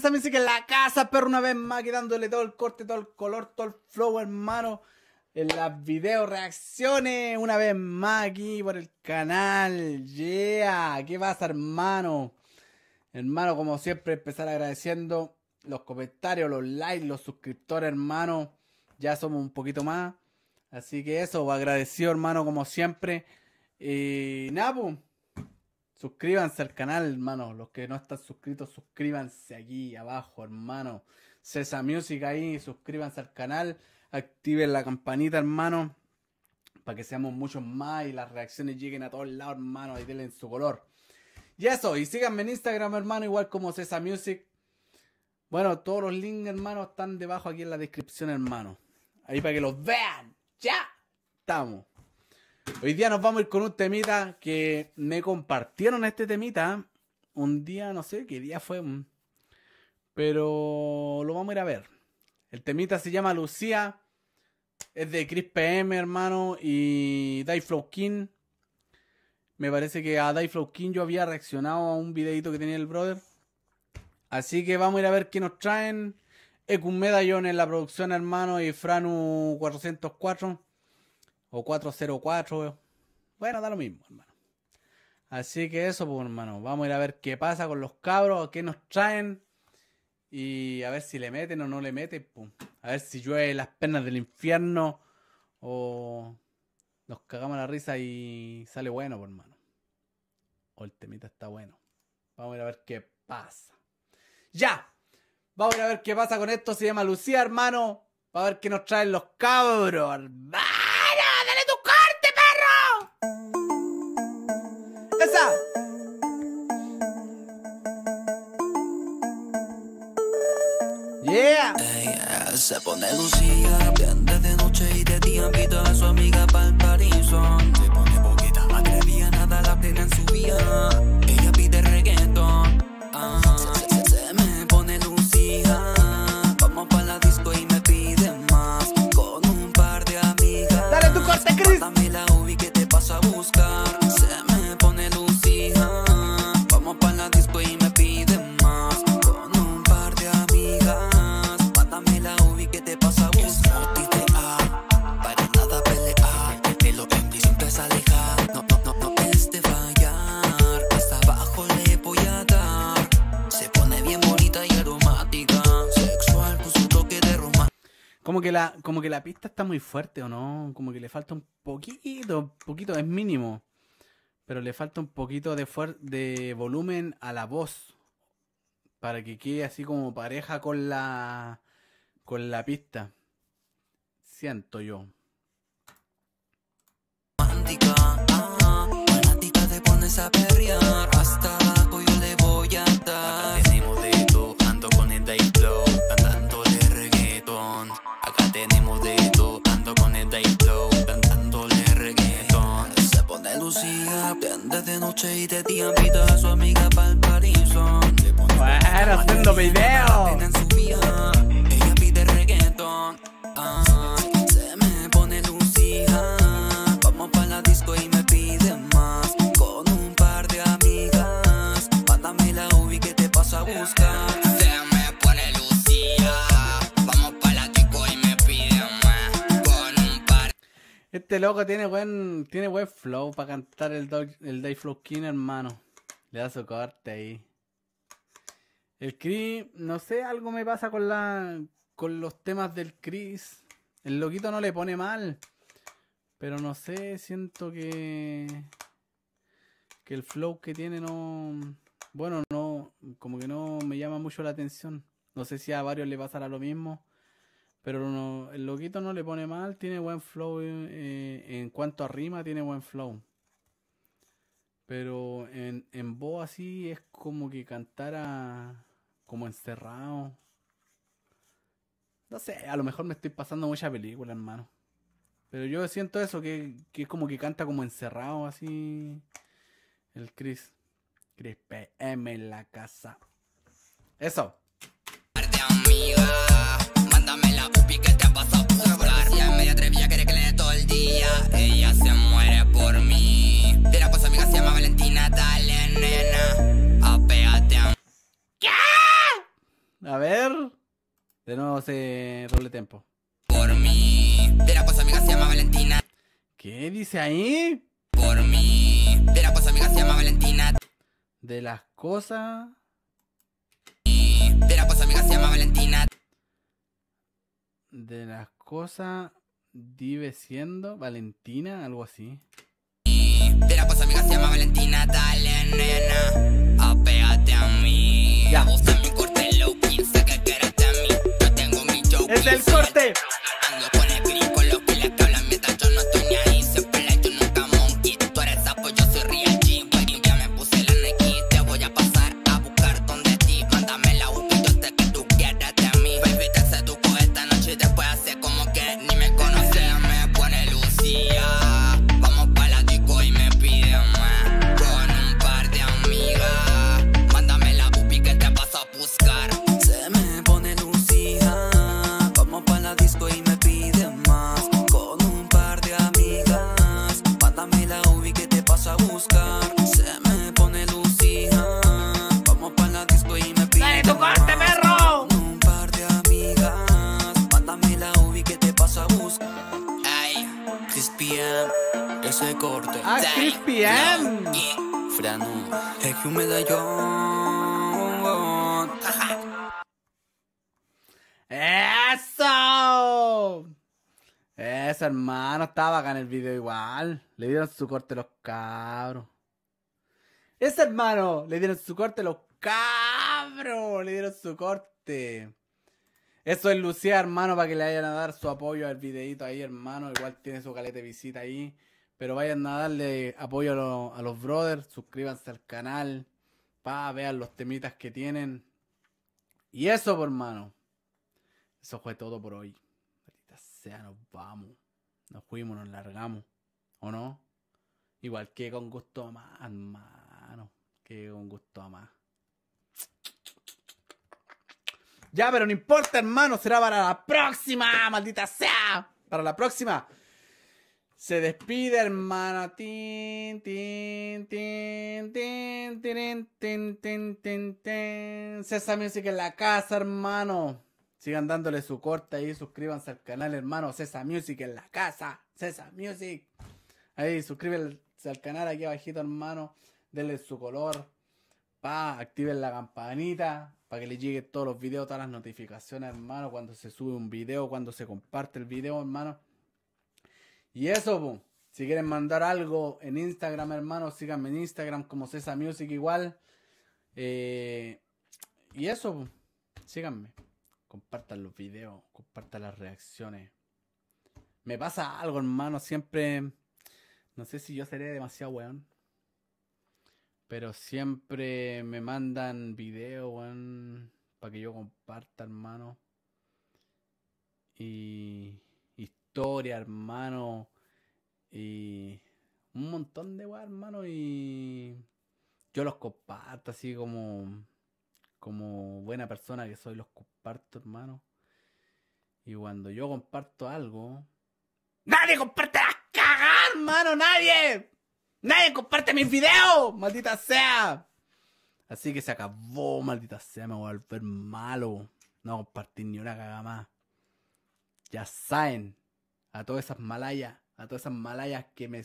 Cesamusix en la casa, perro, una vez más, dándole todo el corte, todo el color, todo el flow, hermano, en las video reacciones, una vez más aquí por el canal. Yeah, ¿qué pasa, hermano? Hermano, como siempre, empezar agradeciendo los comentarios, los likes, los suscriptores, hermano. Ya somos un poquito más, así que eso, agradecido, hermano, como siempre. Y nada, pues, suscríbanse al canal, hermano. Los que no están suscritos, suscríbanse aquí abajo, hermano. Cesamusix ahí, suscríbanse al canal. Activen la campanita, hermano, para que seamos muchos más y las reacciones lleguen a todos lados, hermano, y denle en su color. Y eso, y síganme en Instagram, hermano, igual como Cesamusix. Bueno, todos los links, hermano, están debajo aquí en la descripción, hermano. Ahí para que los vean. ¡Ya! Estamos. Hoy día nos vamos a ir con un temita que me compartieron este temita. Un día, no sé qué día fue, pero lo vamos a ir a ver. El temita se llama Lucía. Es de Cris PM, hermano, y Dayflowking. Me parece que a Dayflowking yo había reaccionado a un videito que tenía el brother. Así que vamos a ir a ver qué nos traen. EQMedallón en la producción, hermano, y Franu 404. O 404, bueno, da lo mismo, hermano. Así que eso, pues, hermano, vamos a ir a ver qué pasa con los cabros, qué nos traen. Y a ver si le meten o no le meten, pum. A ver si llueve las penas del infierno o nos cagamos la risa y sale bueno, pues, hermano. O el temita está bueno. Vamos a ir a ver qué pasa. ¡Ya! Vamos a ir a ver qué pasa con esto. Se llama Lucía, hermano. Va a ver qué nos traen los cabros, hermano. Yeah. Ella se pone lucida, prende de noche y de día, invita a su amiga pa'l paraíso. Se pone poquita, atrevía, nada la plena en su vía. Ella pide reggaetón, se me pone lucida. Vamos pa' la disco y me pide más, con un par de amigas. Dale tu corte, Cris. Dame la ubi que te paso a buscar. Se me pone lucida, vamos pa' la disco y me pide más, con un par de amigas. Como que la pista está muy fuerte, ¿o no? Como que le falta un poquito, es mínimo. Pero le falta un poquito de volumen a la voz. Para que quede así como pareja con la pista. Siento yo. Romántica, fanática, te pones a perrear. Hasta abajo yo le voy a dar. Tenemos de todo, ando con el Dayflow, cantándole reggaetón. Tenemos de todo, ando con el Dayflow, cantándole reggaetón. Se pone lucida, prende de noche y de día, invita a su amiga pa'l paraíso. Bueno, haciendo video. Ella pide reggaetón, se me pone lucida. Vamos pa' la disco y me pide más, con un par de amigas. Mándame la ubi que te paso a buscar. Este loco tiene buen flow para cantar el Dayflowking, hermano. Le da su corte ahí. El Cris, no sé, algo me pasa con los temas del Cris. El loquito no le pone mal, pero no sé, siento que el flow que tiene no, bueno, no, como que no me llama mucho la atención. No sé si a varios le pasará lo mismo. Pero no, el loquito no le pone mal, tiene buen flow, en cuanto a rima tiene buen flow. Pero en voz así es como que cantara como encerrado. No sé, a lo mejor me estoy pasando mucha película, hermano. Pero yo siento eso, que es como que canta como encerrado así el Cris. Cris PM en la casa. Eso. Dame la upi que te vas a buscar. Ya media atrevía, quiere que le dé todo el día. Ella se muere por mí. Tira pues amiga, se llama Valentina, dale nena, apéate a... ¿Qué? terminado ese doble tempo. Por mí, de la cosa amiga se llama Valentina. ¿Qué dice ahí? Por mí, de la cosa amiga se llama Valentina. De las cosas. De la cosa amiga se llama Valentina. De las cosas. Vive siendo Valentina, algo así. De la cosa amiga se llama Valentina, dale nena, apégate a mí. Ya. Usa mi corte low, piensa que quererte a mí. Yo tengo mi show. ¡Es el corte! Ando con el gris, con los pilas que hablan mientras yo no estoy ni ahí. Siempre la yo nunca monkey. Tú eres sapo, yo soy real G. Y ya me puse la Nike, te voy a pasar a buscar donde ti. Mándame la U, yo sé que tú quieres de mí. Baby, te seduco esta noche y después hace como que ni me conoces. Me pone Lucía. Ese corte. Ah, Cris PM. Franu. EQMedallón. ¡Eso! Eso, hermano. Estaba acá en el video igual. Le dieron su corte los cabros. Ese hermano. Le dieron su corte los cabros. Le dieron su corte. Eso es Lucía, hermano, para que le vayan a dar su apoyo al videito ahí, hermano. Igual tiene su caleta de visita ahí. Pero vayan a darle apoyo a los brothers. Suscríbanse al canal. Pa, vean los temitas que tienen. Y eso, por hermano. Eso fue todo por hoy. Maldita sea, nos vamos. Nos fuimos, nos largamos. ¿O no? Igual que con gusto más, hermano. Que con gusto más. Ya, pero no importa, hermano. Será para la próxima, maldita sea. Para la próxima. Se despide, hermano. Tin, tin, tin, tin, tin, tin, tin, tin, tin. Cesamusix en la casa, hermano. Sigan dándole su corte ahí. Suscríbanse al canal, hermano. Cesamusix en la casa. Cesamusix. Ahí, suscríbanse al canal aquí abajito, hermano. Denle su color. Pa, activen la campanita. Para que les lleguen todos los videos, todas las notificaciones, hermano. Cuando se sube un video, cuando se comparte el video, hermano. Y eso, po. Si quieren mandar algo en Instagram, hermano, síganme en Instagram como Cesamusix igual. Y eso, po. Síganme. Compartan los videos, compartan las reacciones. Me pasa algo, hermano. Siempre, no sé si yo seré demasiado weón. Pero siempre me mandan videos, weón, para que yo comparta, hermano. Y historia, hermano. Y un montón de weón, hermano. Y yo los comparto así como buena persona que soy, los comparto, hermano. Y cuando yo comparto algo... ¡Nadie comparte las cagas, hermano! ¡Nadie! ¡Nadie comparte mis videos! ¡Maldita sea! Así que se acabó, maldita sea. Me voy a volver malo. No voy a compartir ni una caga más. Ya saben. A todas esas malayas. A todas esas malayas que me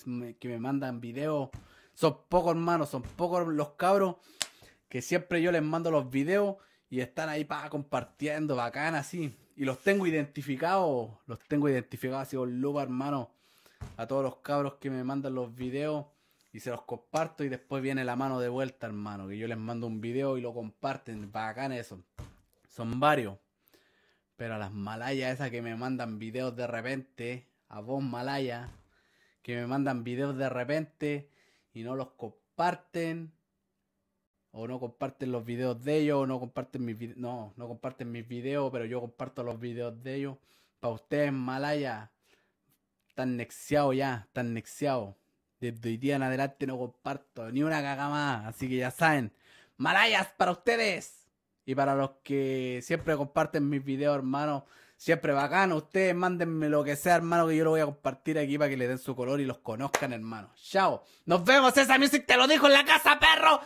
mandan videos. Son pocos, hermanos. Son pocos los cabros. Que siempre yo les mando los videos. Y están ahí para compartiendo. Bacán así. Y los tengo identificados. Los tengo identificados así con lupa, hermano. A todos los cabros que me mandan los videos. Y se los comparto y después viene la mano de vuelta, hermano. Que yo les mando un video y lo comparten. Bacán eso. Son varios. Pero a las malayas esas que me mandan videos de repente. A vos, malaya. Que me mandan videos de repente. Y no los comparten. O no comparten los videos de ellos. O no comparten mis videos. No, no comparten mis videos. Pero yo comparto los videos de ellos. Para ustedes, malaya. Están nexiados ya. Están nexiados. Desde hoy día en adelante no comparto ni una caga más. Así que ya saben. Malayas para ustedes. Y para los que siempre comparten mis videos, hermano. Siempre bacano. Ustedes mándenme lo que sea, hermano. Que yo lo voy a compartir aquí para que le den su color y los conozcan, hermano. Chao. Nos vemos. Cesamusix te lo dijo en la casa, perro.